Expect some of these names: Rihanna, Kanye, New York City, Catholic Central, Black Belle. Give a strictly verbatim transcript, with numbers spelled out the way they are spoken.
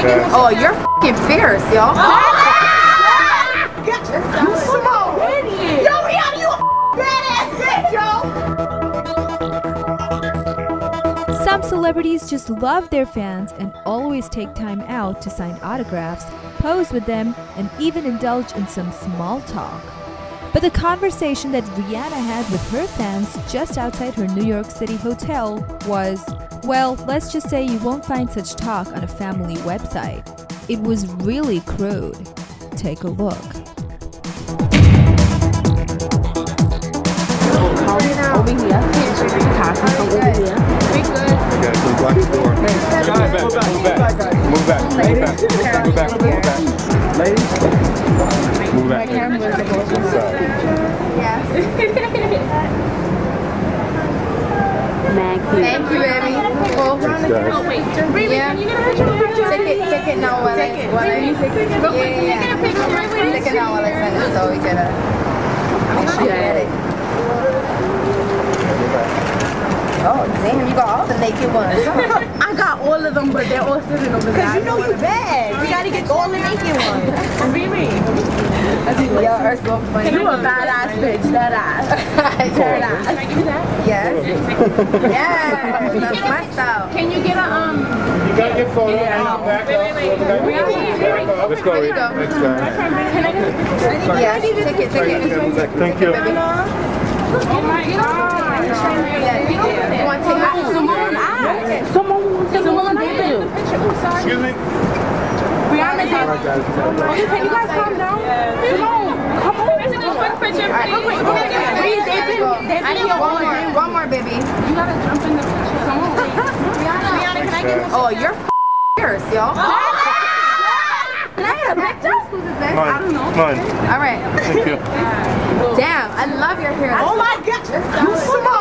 singing? Oh, you're f***ing fierce, y'all. You small idiot. Yo, Rihanna, you a f***ing badass bitch, yo. Some celebrities just love their fans and always take time out to sign autographs, pose with them, and even indulge in some small talk. But the conversation that Rihanna had with her fans just outside her New York City hotel was, well, let's just say you won't find such talk on a family website. It was really crude. Take a look. Move back. Thank you, baby. Well, oh, wait. Really? Yeah. Can you get a picture of your Take it, take it now while I send it. Real quick, can you get a picture right away? Take it now while I send it so we get a... Make sure you get it. Oh, damn, you got all the naked ones. I got all of them, but they're all sitting over there. Because you know you bad. We got to get all the naked ones. Really? Yo, are so funny. You a badass bitch, that ass. Turn ass. Can I give you that? Yes. Yeah. That's my style. Can you get a, um... You got your photo. Wait, wait, wait. Let's go. Next time. Can I get a picture? Yes. Take it, take it. Thank you. Oh my God. Yeah, you don't want to take my picture. Someone asked. Someone gave you. Oh, sorry. Excuse me. Can you guys calm down? Come on, come on. There's just one picture, please. One more, baby. You gotta jump in the picture. Someone wait. Rihanna, Rihanna, can I get this? Oh, you're fierce, y'all. Can I get a picture? I don't know. All right. Thank you. Damn, I love your hair. Oh my God.